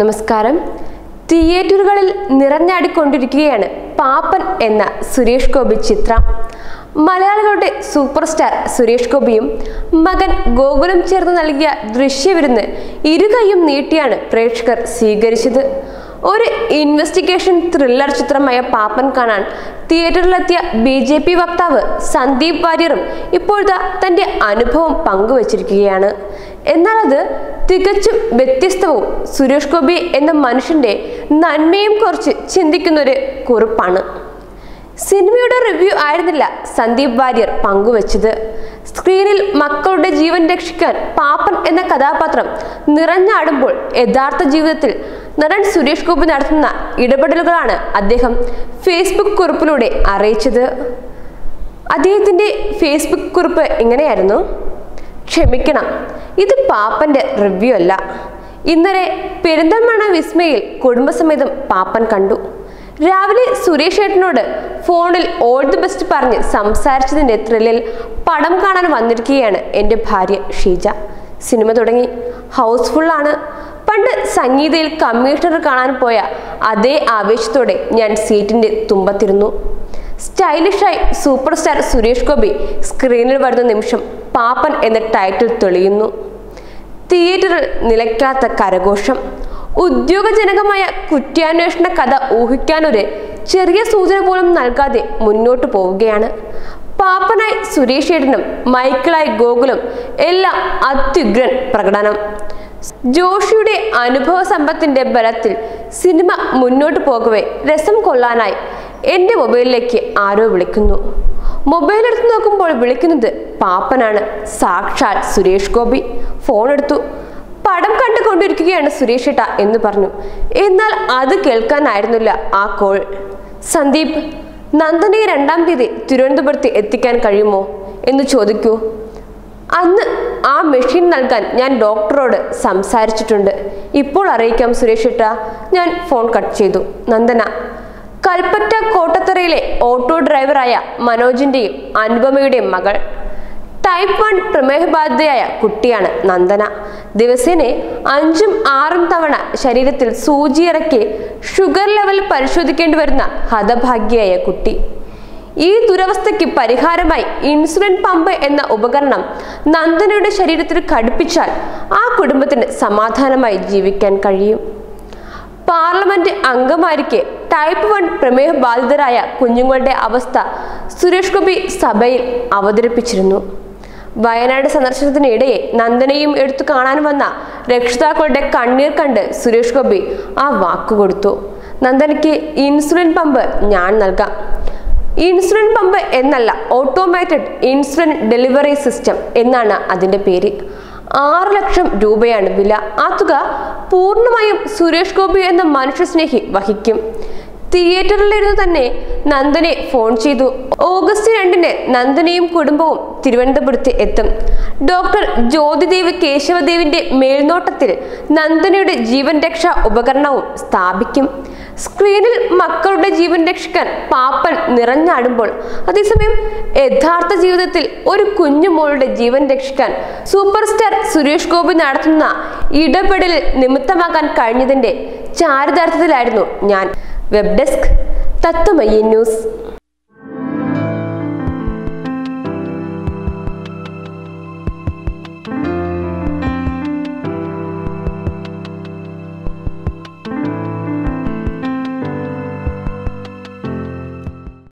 നമസ്കാരം തിയേറ്ററുകളിൽ നിറഞ്ഞടിക്കൊണ്ടിരിക്കുകയാണ് പാപ്പൻ എന്ന സുരേഷ് ഗോപി ചിത്രം മലയാളികളുടെ സൂപ്പർ സ്റ്റാർ സുരേഷ് ഗോപിയും മകൻ ഗോകുലും ചേർന്ന് നൽകിയ ദൃശ്യവിരുന്ന് ഇരുകൈയും നീട്ടിയാണ് പ്രേക്ഷകർ സ്വീകരിച്ചത് ഒരു ഇൻവെസ്റ്റിഗേഷൻ ത്രില്ലർ ചിത്രമായ പാപ്പൻ കാണാൻ തിയേറ്ററിലെത്തിയ ബിജെപി വക്താവ് സന്ദീപ് വാര്യറും ഇപ്പോഴത്തെ തന്റെ അനുഭവം പങ്കുവച്ചിരിക്കുകയാണ് എന്നാൽ അത് തികച്ചും വ്യത്യസ്തവും സുരേഷ് ഗോപി എന്ന മനുഷ്യന്റെ നന്മയും കുറിച്ച് ചിന്തിക്കുന്ന ഒരു കുറിപ്പാണ് സിനിമയുടെ റിവ്യൂ ആയിരുന്നില്ല സന്ദീപ് വാര്യർ പങ്കുവച്ചത് സ്ക്രീനിൽ മക്കളുടെ ജീവൻ രക്ഷിക്കാൻ പാപ്പൻ എന്ന കഥാപാത്രം നിറഞ്ഞാടുമ്പോൾ യഥാർത്ഥ ജീവിതത്തിൽ നടൻ സുരേഷ് ഗോപി നടത്തുന്ന ഇടപെടലുകളാണ് അദ്ദേഹം ഫേസ്ബുക്ക് കുറിപ്പിലൂടെ അറിയിച്ചത് അദ്ദേഹത്തിൻ്റെ ഫേസ്ബുക്ക് കുറിപ്പ് എങ്ങനെയായിരുന്നു ക്ഷമിക്കണം ഇത് പാപ്പൻ്റെ റിവ്യൂ അല്ല ഇന്നലെ പെരിന്തൽമണ്ണ വിസ്മയിൽ കുടുംബസമേതം പാപ്പൻ കണ്ടു രാവിലെ സുരേഷ് ഏട്ടനോട് ഫോണിൽ ഓൾ ദി ബെസ്റ്റ് പറഞ്ഞ് സംസാരിച്ചതിൻ്റെ ത്രില്ലിൽ പടം കാണാൻ വന്നിരിക്കുകയാണ് എൻ്റെ ഭാര്യ ഷീജ സിനിമ തുടങ്ങി ഹൗസ്ഫുള്ളാണ് പണ്ട് സംഗീതയിൽ കമ്മീഷണർ കാണാൻ പോയ അതേ ആവേശത്തോടെ ഞാൻ സീറ്റിൻ്റെ തുമ്പത്തിരുന്നു സ്റ്റൈലിഷായി സൂപ്പർ സ്റ്റാർ സുരേഷ് ഗോപി സ്ക്രീനിൽ വരുന്ന നിമിഷം പാപ്പൻ എന്ന ടൈറ്റിൽ തെളിയുന്നു തിയേറ്ററിൽ നിലയ്ക്കാത്ത കരഘോഷം ഉദ്യോഗജനകമായ കുറ്റാന്വേഷണ കഥ ഊഹിക്കാനൊരു ചെറിയ സൂചന പോലും നൽകാതെ മുന്നോട്ട് പോവുകയാണ് പാപ്പനായി സുരേഷ് ഏട്ടനും മൈക്കിളായി ഗോകുലും എല്ലാം അത്യുഗ്രൻ പ്രകടനം ജോഷിയുടെ അനുഭവ സമ്പത്തിന്റെ ബലത്തിൽ സിനിമ മുന്നോട്ട് പോകവേ രസം കൊള്ളാനായി എൻ്റെ മൊബൈലിലേക്ക് ആരോ വിളിക്കുന്നു മൊബൈൽ എടുത്ത് നോക്കുമ്പോൾ വിളിക്കുന്നത് പാപ്പനാണ് സാക്ഷാൽ സുരേഷ് ഗോപി ഫോൺ എടുത്തു പടം കണ്ടുകൊണ്ടിരിക്കുകയാണ് സുരേഷ് ഏട്ട എന്ന് പറഞ്ഞു എന്നാൽ അത് കേൾക്കാനായിരുന്നില്ല ആ കോൾ സന്ദീപ് നന്ദനെ 2-ാം തീയതി തിരുവനന്തപുരത്ത് എത്തിക്കാൻ കഴിയുമോ എന്ന് ചോദിക്കൂ അന്ന് ആ മെഷീൻ നൽകാൻ ഞാൻ ഡോക്ടറോട് സംസാരിച്ചിട്ടുണ്ട് ഇപ്പോൾ അറിയിക്കാം സുരേഷ് ഏട്ട ഞാൻ ഫോൺ കട്ട് ചെയ്തു നന്ദന കൽപ്പറ്റ കോട്ടത്തറയിലെ ഓട്ടോ ഡ്രൈവറായ മനോജിൻ്റെയും അനുപമയുടെയും മകൾ ടൈപ്പ് 1 പ്രമേഹബാധിതയായ കുട്ടിയാണ് നന്ദന ദിവസേന 5ഉം 6ഉം തവണ ശരീരത്തിൽ സൂചിയിറക്കി ഷുഗർ ലെവൽ പരിശോധിക്കേണ്ടി വരുന്ന ഹതഭാഗ്യയായ കുട്ടി ഈ ദുരവസ്ഥയ്ക്ക് പരിഹാരമായി ഇൻസുലിൻ പമ്പ് എന്ന ഉപകരണം നന്ദനയുടെ ശരീരത്തിൽ ഘടിപ്പിച്ചാൽ ആ കുടുംബത്തിന് സമാധാനമായി ജീവിക്കാൻ കഴിയും പാർലമെന്റ് അംഗമായിരിക്കെ ടൈപ്പ് 1 പ്രമേഹബാധിതരായ കുഞ്ഞുങ്ങളുടെ അവസ്ഥ സുരേഷ് ഗോപി സഭയിൽ അവതരിപ്പിച്ചിരുന്നു വയനാട് സന്ദർശനത്തിനിടയെ നന്ദനയും എടുത്തു കാണാൻ വന്ന രക്ഷിതാക്കളുടെ കണ്ണീർ കണ്ട് സുരേഷ് ഗോപി ആ വാക്കുകൊടുത്തു നന്ദനയ്ക്ക് ഇൻസുലിൻ പമ്പ് ഞാൻ നൽകാം ഇൻസുലിൻ പമ്പ് എന്നല്ല ഓട്ടോമാറ്റഡ് ഇൻസുലിൻ ഡെലിവറി സിസ്റ്റം എന്നാണ് അതിൻ്റെ പേര് 6 ലക്ഷം രൂപയാണ് വില ആ തുക പൂർണ്ണമായും സുരേഷ് ഗോപി എന്ന മനുഷ്യസ്നേഹി വഹിക്കും തിയേറ്ററിലിരുന്ന് തന്നെ നന്ദനെ ഫോൺ ചെയ്തു ഓഗസ്റ്റ് 2-ന് നന്ദനയും കുടുംബവും തിരുവനന്തപുരത്ത് എത്തും ഡോക്ടർ ജ്യോതിദേവ് കേശവദേവിന്റെ മേൽനോട്ടത്തിൽ നന്ദനയുടെ ജീവൻ രക്ഷാ ഉപകരണവും സ്ഥാപിക്കും സ്ക്രീനിൽ മക്കളുടെ ജീവൻ രക്ഷിക്കാൻ പാപ്പൻ നിറഞ്ഞാടുമ്പോൾ അതേസമയം യഥാർത്ഥ ജീവിതത്തിൽ ഒരു കുഞ്ഞുമോളുടെ ജീവൻ രക്ഷിക്കാൻ സൂപ്പർ സ്റ്റാർ സുരേഷ് ഗോപി നടത്തുന്ന ഇടപെടൽ നിമിത്തമാക്കാൻ കഴിഞ്ഞതിന്റെ ചാരിതാർത്ഥത്തിലായിരുന്നു ഞാൻ വെബ് ഡെസ്ക് തത്വമയി ന്യൂസ്.